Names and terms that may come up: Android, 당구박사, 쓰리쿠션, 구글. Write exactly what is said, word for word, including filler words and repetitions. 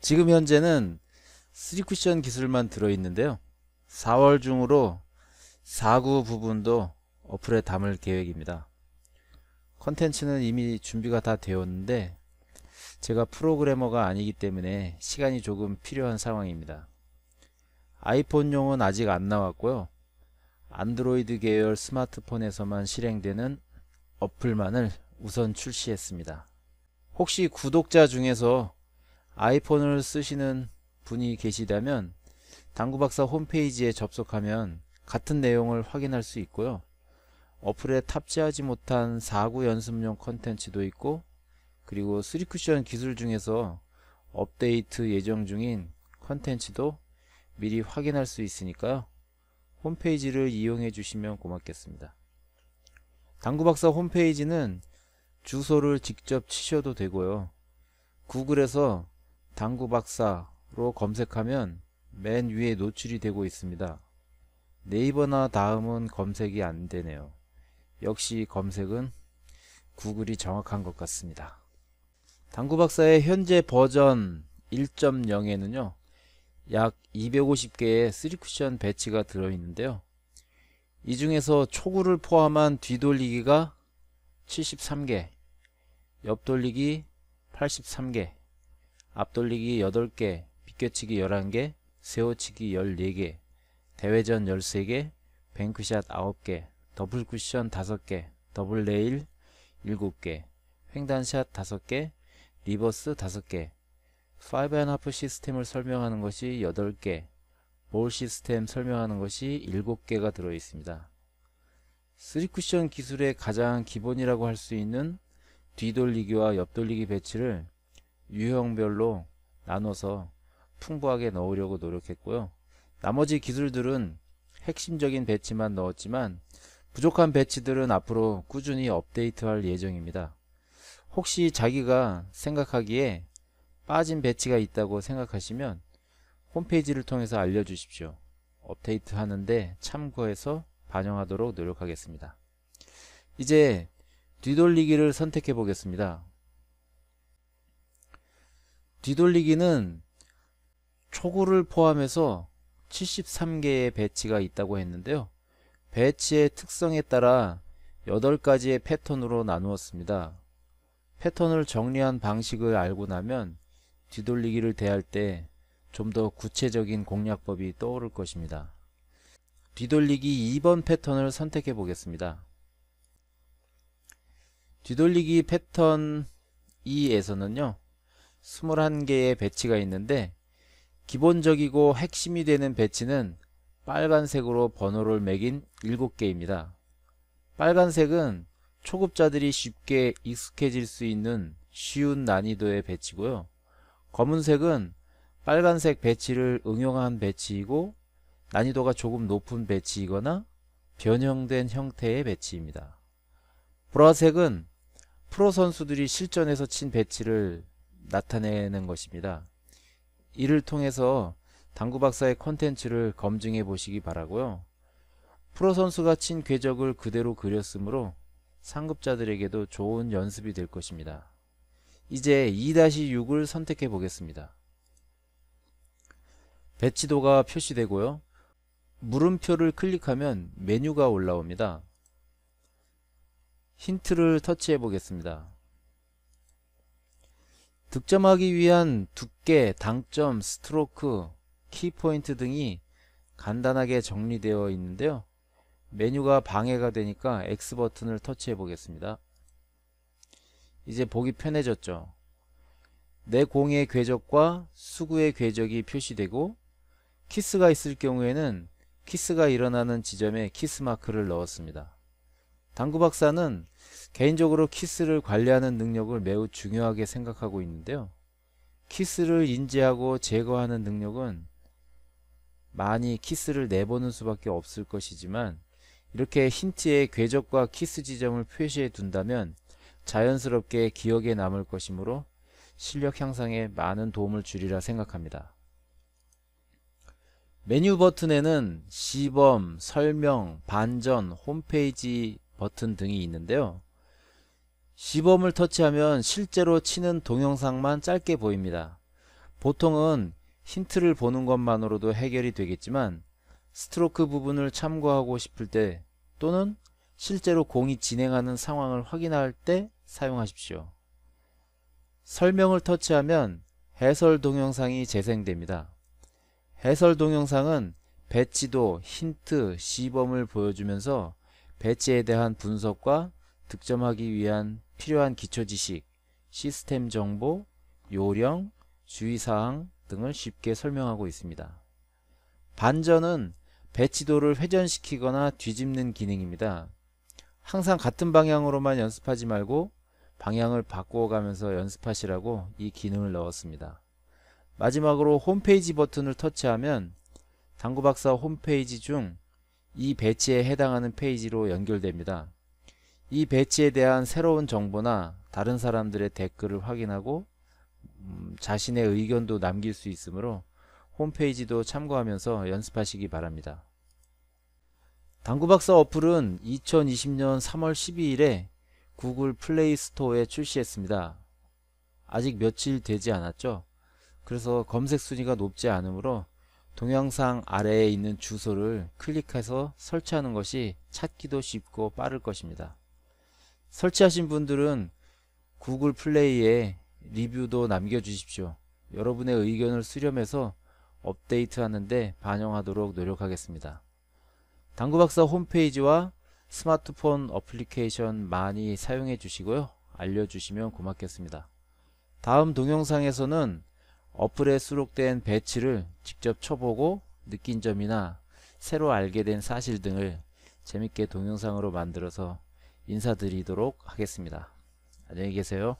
지금 현재는 쓰리 쿠션 기술만 들어있는데요, 사월 중으로 사구 부분도 어플에 담을 계획입니다. 컨텐츠는 이미 준비가 다 되었는데 제가 프로그래머가 아니기 때문에 시간이 조금 필요한 상황입니다. 아이폰용은 아직 안 나왔고요, 안드로이드 계열 스마트폰에서만 실행되는 어플만을 우선 출시했습니다. 혹시 구독자 중에서 아이폰을 쓰시는 분이 계시다면 당구박사 홈페이지에 접속하면 같은 내용을 확인할 수 있고요, 어플에 탑재하지 못한 사구 연습용 컨텐츠도 있고, 그리고 쓰리 쿠션 기술 중에서 업데이트 예정 중인 컨텐츠도 미리 확인할 수 있으니까요, 홈페이지를 이용해 주시면 고맙겠습니다. 당구박사 홈페이지는 주소를 직접 치셔도 되고요, 구글에서 당구박사로 검색하면 맨 위에 노출이 되고 있습니다. 네이버나 다음은 검색이 안 되네요. 역시 검색은 구글이 정확한 것 같습니다. 당구박사의 현재 버전 일 점 영에는요 약 이백오십 개의 쓰리 쿠션 배치가 들어있는데요, 이 중에서 초구를 포함한 뒤돌리기가 칠십삼 개, 옆돌리기 팔십삼 개, 앞돌리기 여덟 개, 비껴치기 열한 개, 세워치기 열네 개, 대회전 열세 개, 뱅크샷 아홉 개, 더블쿠션 다섯 개, 더블레일 일곱 개, 횡단샷 다섯 개, 리버스 다섯 개, 파이브 앤 하프 시스템을 설명하는 것이 여덟 개, 볼 시스템 설명하는 것이 일곱 개가 들어있습니다. 쓰리 쿠션 기술의 가장 기본이라고 할 수 있는 뒤돌리기와 옆돌리기 배치를 유형별로 나눠서 풍부하게 넣으려고 노력했고요, 나머지 기술들은 핵심적인 배치만 넣었지만 부족한 배치들은 앞으로 꾸준히 업데이트할 예정입니다. 혹시 자기가 생각하기에 빠진 배치가 있다고 생각하시면 홈페이지를 통해서 알려주십시오. 업데이트 하는데 참고해서 반영하도록 노력하겠습니다. 이제 뒤돌리기를 선택해 보겠습니다. 뒤돌리기는 초구를 포함해서 칠십삼 개의 배치가 있다고 했는데요, 배치의 특성에 따라 여덟 가지의 패턴으로 나누었습니다. 패턴을 정리한 방식을 알고 나면 뒤돌리기를 대할 때 좀 더 구체적인 공략법이 떠오를 것입니다. 뒤돌리기 이 번 패턴을 선택해 보겠습니다. 뒤돌리기 패턴 이에서는요 이십일 개의 배치가 있는데, 기본적이고 핵심이 되는 배치는 빨간색으로 번호를 매긴 일곱 개입니다. 빨간색은 초급자들이 쉽게 익숙해질 수 있는 쉬운 난이도의 배치고요, 검은색은 빨간색 배치를 응용한 배치이고 난이도가 조금 높은 배치이거나 변형된 형태의 배치입니다. 보라색은 프로 선수들이 실전에서 친 배치를 나타내는 것입니다. 이를 통해서 당구박사의 컨텐츠를 검증해 보시기 바라고요, 프로 선수가 친 궤적을 그대로 그렸으므로 상급자들에게도 좋은 연습이 될 것입니다. 이제 이 다시 육을 선택해 보겠습니다. 배치도가 표시되고요, 물음표를 클릭하면 메뉴가 올라옵니다. 힌트를 터치해 보겠습니다. 득점하기 위한 두께, 당점, 스트로크, 키포인트 등이 간단하게 정리되어 있는데요, 메뉴가 방해가 되니까 엑스 버튼을 터치해 보겠습니다. 이제 보기 편해졌죠. 내 공의 궤적과 수구의 궤적이 표시되고, 키스가 있을 경우에는 키스가 일어나는 지점에 키스 마크를 넣었습니다. 당구박사는 개인적으로 키스를 관리하는 능력을 매우 중요하게 생각하고 있는데요, 키스를 인지하고 제거하는 능력은 많이 키스를 내보는 수밖에 없을 것이지만, 이렇게 힌트에 궤적과 키스 지점을 표시해 둔다면 자연스럽게 기억에 남을 것이므로 실력 향상에 많은 도움을 주리라 생각합니다. 메뉴 버튼에는 시범, 설명, 반전, 홈페이지 버튼 등이 있는데요, 시범을 터치하면 실제로 치는 동영상만 짧게 보입니다. 보통은 힌트를 보는 것만으로도 해결이 되겠지만 스트로크 부분을 참고하고 싶을 때 또는 실제로 공이 진행하는 상황을 확인할 때 사용하십시오. 설명을 터치하면 해설 동영상이 재생됩니다. 해설 동영상은 배치도, 힌트, 시범을 보여주면서 배치에 대한 분석과 득점하기 위한 필요한 기초 지식, 시스템 정보, 요령, 주의사항 등을 쉽게 설명하고 있습니다. 반전은 배치도를 회전시키거나 뒤집는 기능입니다. 항상 같은 방향으로만 연습하지 말고 방향을 바꿔가면서 연습하시라고 이 기능을 넣었습니다. 마지막으로 홈페이지 버튼을 터치하면 당구박사 홈페이지 중 이 배치에 해당하는 페이지로 연결됩니다. 이 배치에 대한 새로운 정보나 다른 사람들의 댓글을 확인하고 음, 자신의 의견도 남길 수 있으므로 홈페이지도 참고하면서 연습하시기 바랍니다. 당구박사 어플은 이천이십년 삼월 십이일에 구글 플레이 스토어에 출시했습니다. 아직 며칠 되지 않았죠? 그래서 검색 순위가 높지 않으므로 동영상 아래에 있는 주소를 클릭해서 설치하는 것이 찾기도 쉽고 빠를 것입니다. 설치하신 분들은 구글 플레이에 리뷰도 남겨주십시오. 여러분의 의견을 수렴해서 업데이트하는데 반영하도록 노력하겠습니다. 당구박사 홈페이지와 스마트폰 어플리케이션 많이 사용해 주시고요. 알려주시면 고맙겠습니다. 다음 동영상에서는 어플에 수록된 배치를 직접 쳐보고 느낀 점이나 새로 알게 된 사실 등을 재밌게 동영상으로 만들어서 인사드리도록 하겠습니다. 안녕히 계세요.